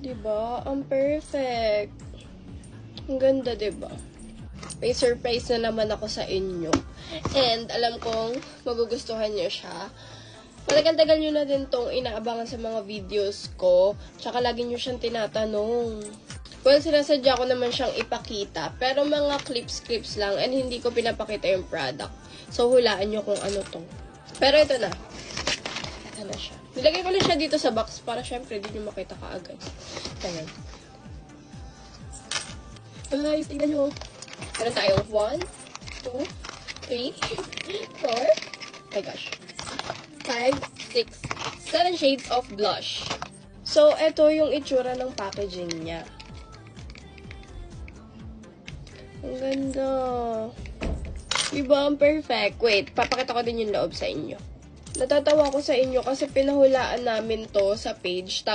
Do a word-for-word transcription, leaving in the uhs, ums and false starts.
Diba? Ang perfect. Ang ganda, diba? May surprise na naman ako sa inyo. And alam kong magugustuhan nyo siya. Matagal-tagal nyo na din tong inaabangan sa mga videos ko. Tsaka lagi nyo siyang tinatanong. Well, sinasadya ko naman siyang ipakita. Pero mga clips-clips lang. And hindi ko pinapakita yung product. So, hulaan nyo kung ano to. Pero ito na. Ito na siya. Nilagay ko na siya dito sa box para syempre di nyo makita kaagad. Ganyan. Guys, tignan nyo. Meron tayo. One, two, three, four. Oh my gosh. Five, six, seven shades of blush. So, ito yung itsura ng packaging niya. Ang ganda. Diba? Ang perfect. Wait, papakita ko din yung loob sa inyo. Natatawa ko sa inyo kasi pinahulaan namin to sa page.